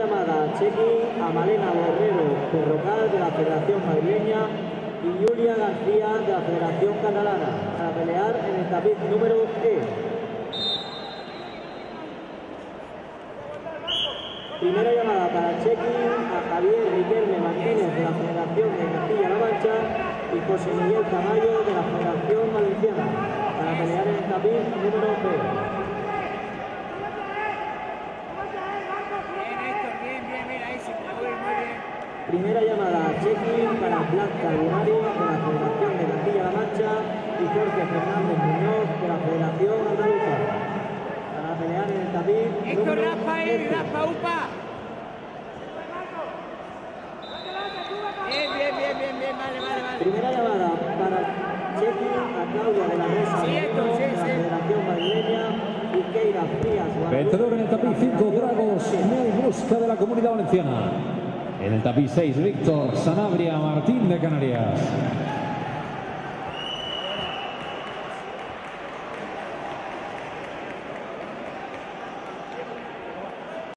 Llamada Chequi a Malena Bormero de Rocal de la Federación Madrileña y Yulia García de la Federación Catalana para pelear en el tapiz número 10. Primera llamada para Chequi a Javier Guillermo Martínez de la Federación de Castilla-La Mancha y José Miguel Camayo de la Federación Valenciana para pelear en el tapiz número 10. Primera llamada a Chequi para Blasca de Mario de la Federación de Castilla-La Mancha y Jorge Fernández Muñoz de la Federación Ataúpa para pelear en el tapiz. Esto Rafa es Rafa Upa. Bien, vale. Primera llamada para Chequi a Claudia de la Mesa de la Federación Madrileña y Keira Frías. Vencedor en el tapiz 5, Dragos, Mihai Musca de la Comunidad Valenciana. En el tapiz 6, Víctor Sanabria Martín de Canarias.